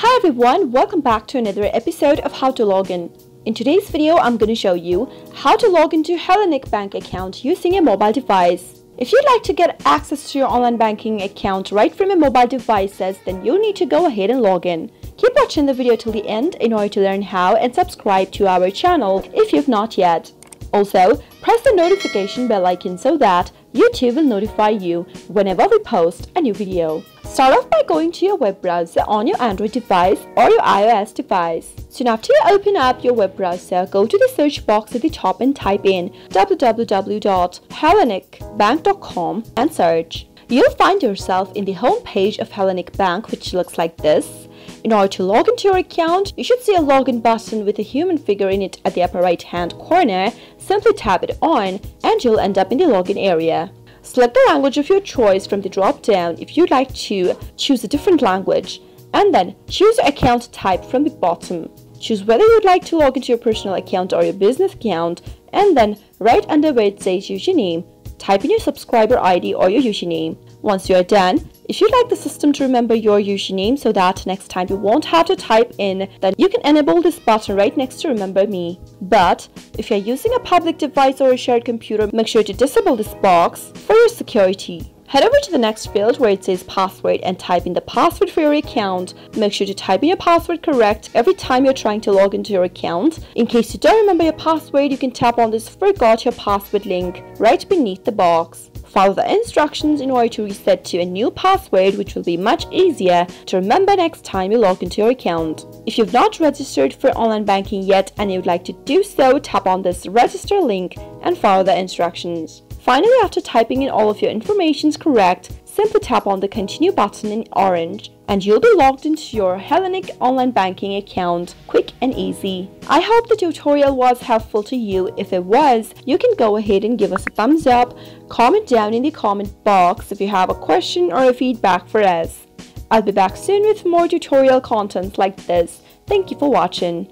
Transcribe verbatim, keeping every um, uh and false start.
Hi everyone, welcome back to another episode of How to Log In. In today's video, I'm going to show you how to log into Hellenic Bank account using a mobile device. If you'd like to get access to your online banking account right from your mobile devices, then you need to go ahead and log in. Keep watching the video till the end in order to learn how, and subscribe to our channel if you've not yet. Also, press the notification bell icon so that YouTube will notify you whenever we post a new video. Start off by going to your web browser on your Android device or your iOS device. Soon after you open up your web browser, go to the search box at the top and type in w w w dot hellenic bank dot com and search. You'll find yourself in the home page of Hellenic Bank, which looks like this. In order to log into your account, you should see a login button with a human figure in it at the upper right hand corner. Simply tap it on and you'll end up in the login area. Select the language of your choice from the drop-down if you'd like to choose a different language, and then choose your account type from the bottom. Choose whether you'd like to log into your personal account or your business account, and then right under where it says username, type in your subscriber I D or your username. Once you are done, if you'd like the system to remember your username so that next time you won't have to type in, then you can enable this button right next to Remember Me. But if you're using a public device or a shared computer, make sure to disable this box for your security. Head over to the next field where it says password and type in the password for your account. Make sure to type in your password correct every time you're trying to log into your account. In case you don't remember your password, you can tap on this Forgot Your Password link right beneath the box. Follow the instructions in order to reset to a new password, which will be much easier to remember next time you log into your account. If you've not registered for online banking yet and you'd like to do so, tap on this register link and follow the instructions. Finally, after typing in all of your informations correct, simply tap on the continue button in orange and you'll be logged into your Hellenic online banking account. Quick and easy. I hope the tutorial was helpful to you. If it was, you can go ahead and give us a thumbs up, comment down in the comment box if you have a question or a feedback for us. I'll be back soon with more tutorial content like this. Thank you for watching.